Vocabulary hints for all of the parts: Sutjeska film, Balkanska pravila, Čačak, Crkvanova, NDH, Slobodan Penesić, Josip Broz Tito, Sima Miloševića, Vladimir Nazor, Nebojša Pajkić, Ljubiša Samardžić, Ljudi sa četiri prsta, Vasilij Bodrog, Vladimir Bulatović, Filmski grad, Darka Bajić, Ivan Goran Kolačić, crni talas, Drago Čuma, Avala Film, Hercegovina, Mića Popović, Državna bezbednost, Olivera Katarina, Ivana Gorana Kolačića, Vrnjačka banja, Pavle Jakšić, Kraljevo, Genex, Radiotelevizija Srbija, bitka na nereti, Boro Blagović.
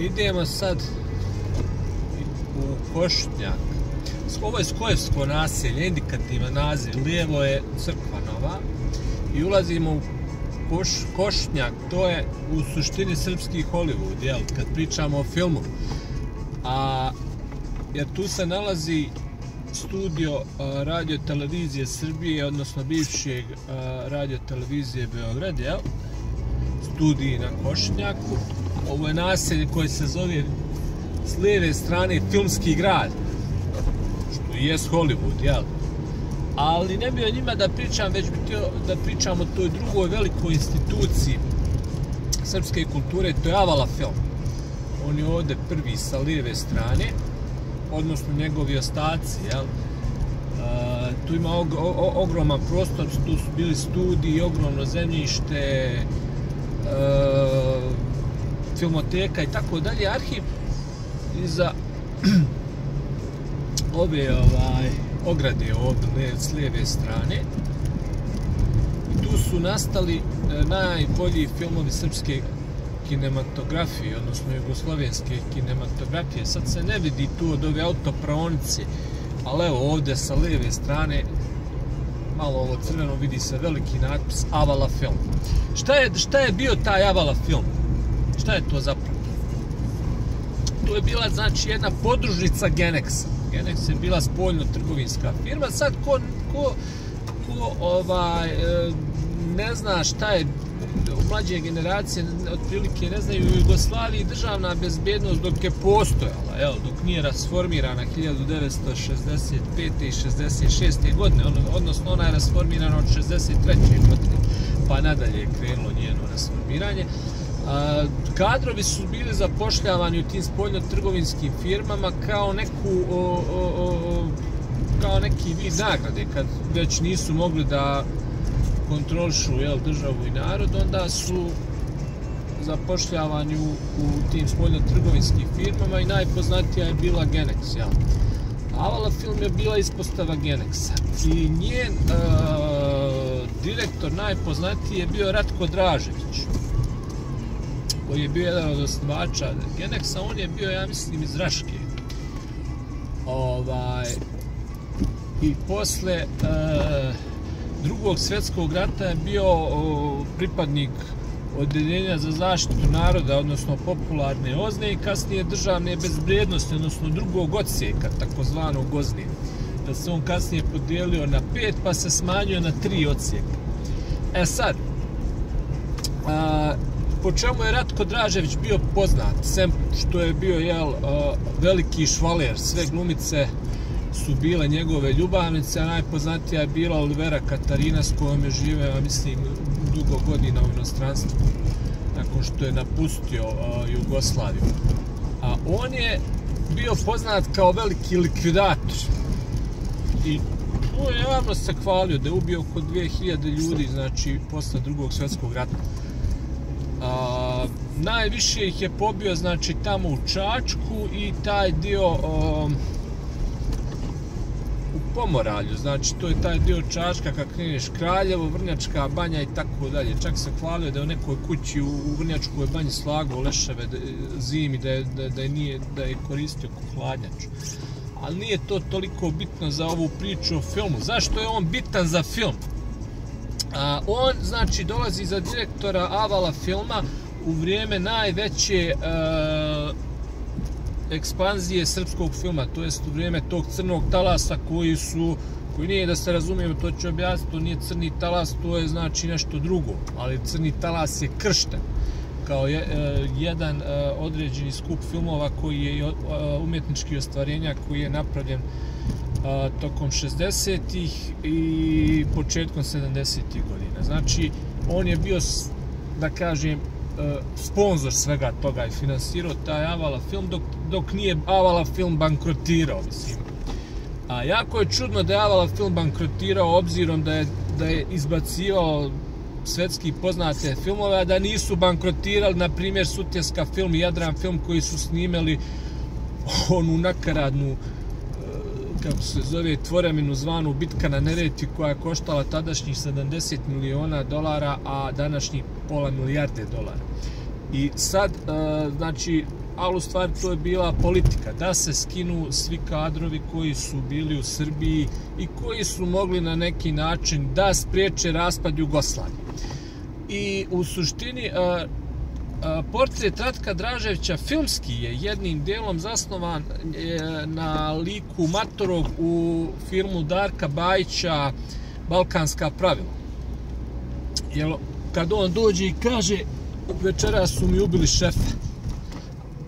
Idemo sad u Košutnjak. Ovo je Skojevsko naselje, indikativan naziv, lijevo je Crkvanova i ulazimo u Košutnjak. To je u suštini srpski Hollywood, jel, kad pričamo o filmu. Jer tu se nalazi studio radiotelevizije Srbije, odnosno bivšeg radiotelevizije Beograd, jel, studiji na Košutnjaku. Ovo je naselje koje se zove s lijeve strane Filmski grad, što je Hollywood, jel? Ali ne bi o njima da pričam, već bi htio da pričam o toj drugoj velikoj instituciji srpske kulture, to je Avala Film. On je ovdje prvi sa lijeve strane, odnosno njegovi ostaci, jel? Tu ima ogroman prostor, tu su bili studiji, ogromno zemljište, filmoteka i tako dalje, arhiv iza ove ograde ovdje s lijeve strane. Tu su nastali najbolji filmovi srpske kinematografije, odnosno jugoslovenske kinematografije. Sad se ne vidi tu od ove autopraonice, ali evo ovdje sa lijeve strane malo ovo crveno vidi se veliki natpis Avala Film. Šta je bio taj Avala Film? Šta je to zapravo? To je bila, znači, jedna podružnica Genexa. Genex je bila spoljno-trgovinska firma. Sad, ko ne zna šta je, mlađe generacije otprilike ne znaju, u Jugoslaviji državna bezbednost dok je postojala, jel, dok nije rasformirana 1965. i 1966. godine, odnosno ona je rasformirana od 1963. godine, pa nadalje je krenulo njeno rasformiranje. Kadrovi su bili zapošljavani u tim spoljno-trgovinskim firmama kao neki vid nagrade, kad već nisu mogli da kontrolišu državu i narod, onda su zapošljavani u tim spoljno-trgovinskim firmama i najpoznatija je bila Genex. Avala Film je bila ispostava Genexa i njen direktor najpoznatiji je bio Ratko Dražević, koji je bio jedan od osnivača Genexa. On je bio, ja mislim, iz Raške. I posle Drugog svjetskog rata je bio pripadnik Odeljenja za zaštitu naroda, odnosno popularne OZNE, i kasnije Državne bezbednosti, odnosno drugog odsjeka, takozvanog OZNE. Da se on kasnije podijelio na 5, pa se smanjio na 3 odsjeka. E sad, po čemu je Ratko Dražević bio poznat, sem što je bio veliki švaler, sve glumice su bile njegove ljubavnice, a najpoznatija je bila Olivera Katarina, s kojom je živeo, mislim, dugo godina u inostranstvu, nakon što je napustio Jugoslaviju. A on je bio poznat kao veliki likvidator i tu je javno se hvalio da je ubio oko 2000 ljudi, znači, posle Drugog svjetskog rata. Najviše ih je pobio, znači, tamo u Čačku i taj dio u Pomoralju, znači to je taj dio Čačka kad kreneš Kraljevo, Vrnjačka banja i tako dalje. Čak se hvalio da je u nekoj kući u Vrnjačkoj banji slagao leševe zimi, da je koristio hladnjaču. Ali nije to toliko bitno za ovu priču o filmu. Zašto je on bitan za film? On, znači, dolazi za direktora Avala Filma u vrijeme najveće ekspanzije srpskog filma, to jest u vrijeme tog crnog talasa koji nije, da se razumijemo, to ću objasniti, to nije crni talas, to je, znači, nešto drugo, ali crni talas je kršten kao jedan određeni skup filmova koji je umjetnički ostvarenja, koji je napravljen tokom 60-ih i početkom 70-ih godina. Znači, on je bio, da kažem, sponsor svega toga i finansirao taj Avala Film dok nije Avala Film bankrotirao, mislim. A jako je čudno da je Avala Film bankrotirao, obzirom da je izbacivao svetski poznate filmove, a da nisu bankrotirali, na primjer, Sutjeska film i Jadran film, koji su snimali onu nakaradnu, kako se zove, tvorevinu zvanu Bitka na nereti, koja je koštala tadašnjih $70 miliona, a današnjih pola milijarde dolara. I sad, znači, ali u stvari to je bila politika, da se skinu svi kadrovi koji su bili u Srbiji i koji su mogli na neki način da spriječe raspad Jugoslavije. I u suštini portret Ratka Draževića filmski je jednim dijelom zasnovan na liku Matorov u filmu Darka Bajića Balkanska pravila. Jer kad on dođe i kaže večera su mi ubili šefa,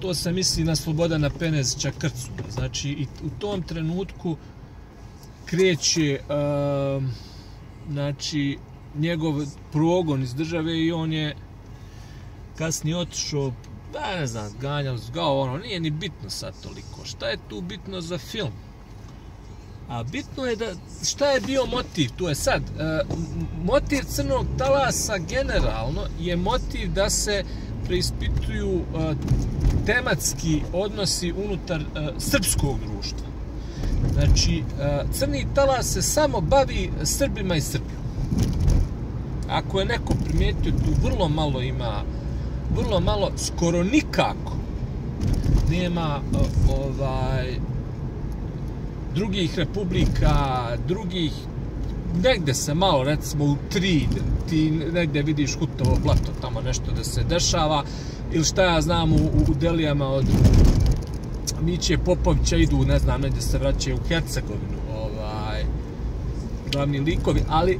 to se misli na Slobodana Penesića Krcu. Znači u tom trenutku kreće njegov progon iz države i on je kasnije otišao, da ne znam, ganjao, zgao, ono, nije ni bitno sad toliko. Šta je tu bitno za film? A bitno je da, šta je bio motiv, tu je sad, motiv Crnog talasa generalno je motiv da se preispituju tematski odnosi unutar srpskog društva. Znači, Crni talas se samo bavi Srbima i Srbijom. Ako je neko primijetio, tu vrlo malo ima, vrlo malo, skoro nikako nema drugih republika, drugih, negde se malo, recimo u tri, ti negde vidiš Hutovo plato, tamo nešto da se dešava, ili šta ja znam u delijama od Miće Popovića idu, ne znam, negde se vraćaju u Hercegovinu, glavni likovi, ali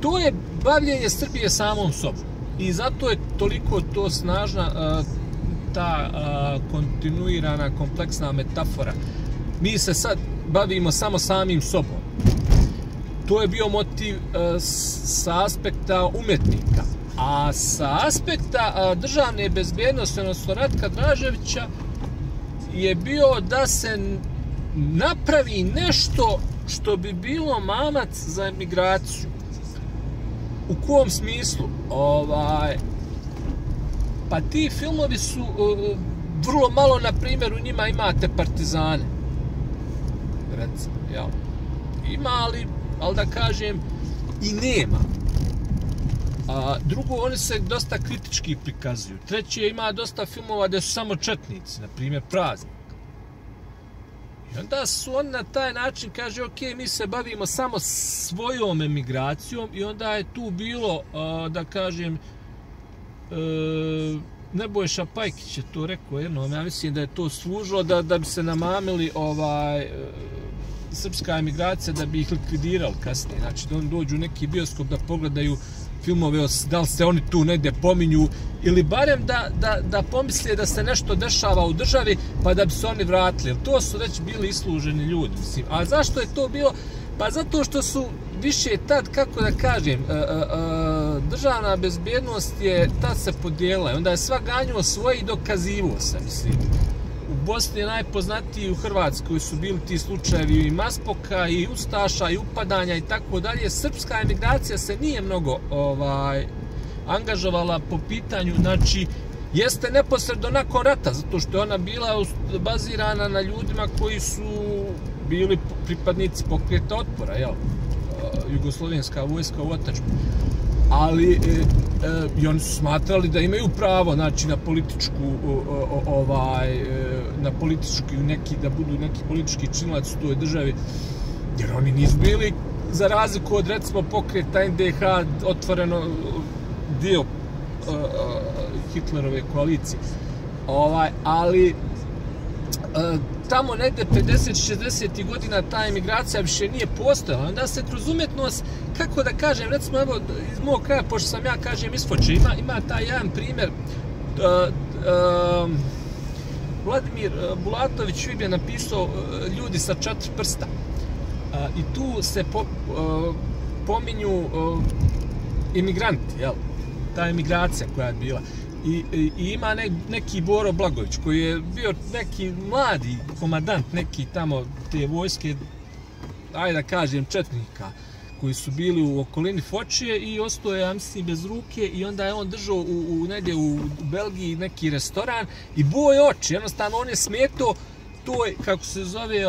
to je bavljenje Srbije samom sobom i zato je toliko to snažna ta kontinuirana kompleksna metafora. Mi se sad bavimo samo samim sobom. To je bio motiv sa aspekta umetnika, a sa aspekta državne bezbjednosti, odnosno Ratka Draževića, je bio da se napravi nešto što bi bilo mamac za emigraciju. U kom smislu? Pa ti filmovi su vrlo malo, na primjer, u njima imate partizane. Recimo, jel? Ima, ali da kažem, i nema. Drugo, oni se dosta kritički prikazuju. Treće, ima dosta filmova gdje su samo četnici, na primjer, Praznik. I onda su on na taj način kaže, ok, mi se bavimo samo svojom emigracijom i onda je tu bilo, da kažem, Nebojša Pajkić je to rekao jednom, ja mislim da je to služilo da bi se namamili srpska emigracija, da bi ih likvidirali kasnije. Znači da oni dođu u neki bioskop da pogledaju filmove, da li se oni tu negdje pominju, ili barem da pomisle da se nešto dešava u državi pa da bi se oni vratili. To su već bili isluženi ljudi. A zašto je to bilo? Pa zato što su više tad, kako da kažem, državna bezbjednost je tad se podijela. Onda je svak ganjao svoje i dokazivo se, mislim. U Bosni je najpoznatiji, u Hrvatskoj su bili ti slučajevi i Maspoka, i Ustaša, i upadanja i tako dalje. Srpska emigracija se nije mnogo angažovala po pitanju, znači, jeste neposredno nakon rata, zato što je ona bila bazirana na ljudima koji su bili pripadnici pokreta otpora, jel? Jugoslovenska vojska u otačbi. Ali i oni su smatrali da imaju pravo, znači, na političku, da budu neki politički činilac u toj državi, jer oni nisu bili, za razliku od, recimo, pokreta NDH, otvoreno dio Hitlerove koalicije. Ali tamo negde 50-60 godina ta emigracija više nije postojala. Onda se kroz umetnost, kako da kažem, recimo evo iz mog kraja, pošto sam ja, kažem, iz Fočije, ima taj jedan primjer. Vladimir Bulatović je napisao Ljudi sa četiri prsta. I tu se pominju emigranti, ta emigracija koja je bila. I ima neki Boro Blagović koji je bio neki mladi komandant, neki tamo te vojske, ajde da kažem, četnika, koji su bili u okolini Fočije i ostao je, ja mislim, bez ruke, i onda je on držao negdje u Belgiji neki restoran i buo je oči, jednostavno on je smetao toj, kako se zove,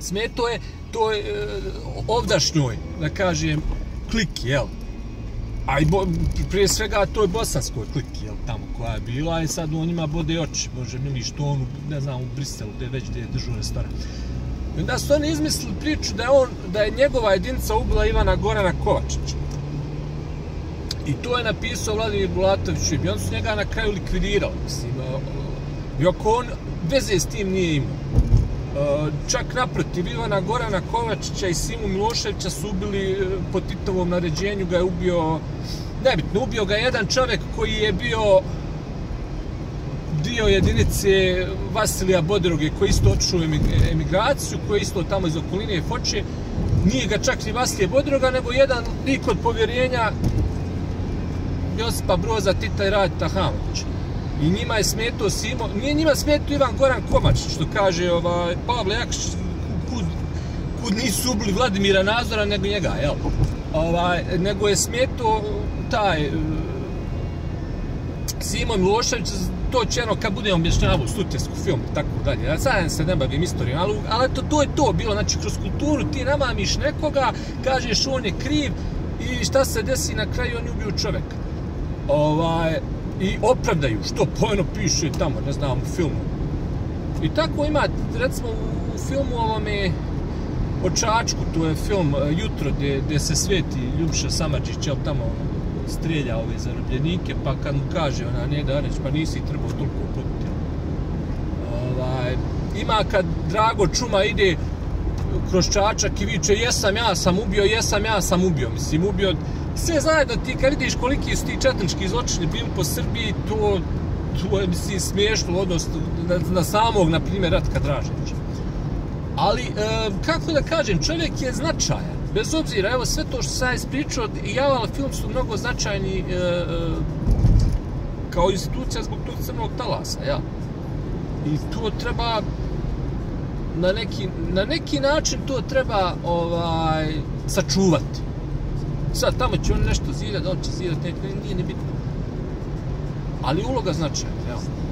smetao je toj ovdašnjoj, da kažem, kliki, jel? A i prije svega to je bosanskoj kliki, jel, tamo koja je bila, i sad u njima bode oči, bože mili, što on, ne znam, u Briselu, gdje već gdje je držao restoran. I onda su oni izmislili priču da je njegova jedinica ubila Ivana Gorana Kolačića. I to je napisao Vladimir Bulatović i on su njega na kraju likvidirali, mislim. Iako on veze s tim nije imao. Čak naprotiv, Ivana Gorana Kolačića i Simu Miloševića su ubili po Titovom naređenju, ga je ubio, nebitno, ubio ga jedan čovjek koji je bio dio jedinice Vasilija Bodroge, koji isto otišao emigraciju, koji isto tamo iz okoline Fočije. Nije ga čak ni Vasilija Bodroga, nego jedan lik od povjerenja Josipa Broza, Tita i Radita Hanovića. I njima je smetao Simo, nije njima smetao Ivan Goran Komačić, što kaže Pavle Jakšić, kud nisu ubili Vladimira Nazora, nego njega, jel? Nego je smetao taj Simo Milošević, to će jedno kad budem objašnjavao u Sutjesku film i tako dalje. Sad se ne bavim istorijom, ali to je to bilo, znači kroz kulturu ti namamiš nekoga, kažeš on je kriv i šta se desi na kraju, on ubiju čoveka. I opravdaju, što pojeno piše tamo, ne znam, u filmu. I tako ima, recimo, u filmu ovome o Čačku, to je film Jutro, gdje se sveti Ljubiša Samardžić, jel, tamo strelja ove zarobljenike, pa kad mu kaže, ona, Neda Areć, pa nisi trebao toliko uputiti. Ima kad Drago Čuma ide kroz Čačak i viče, jesam ja sam ubio, mislim, ubio. Sve zajedno ti, kad vidiš koliki su ti četnički zločini bili po Srbiji, to je, mislim, smiješno, odnosno na samog, na primjer, Ratka Draževića. Ali, kako da kažem, čovjek je značajan. Bez obzira, evo, sve to što sam ispričao, i Avala Film su mnogo značajni kao institucija zbog tog crnog talasa, ja. I to treba, na neki način to treba, sačuvati. Sad, tamo će on nešto zirati, on će zirati, nije nebitno. Ali uloga značajna, evo.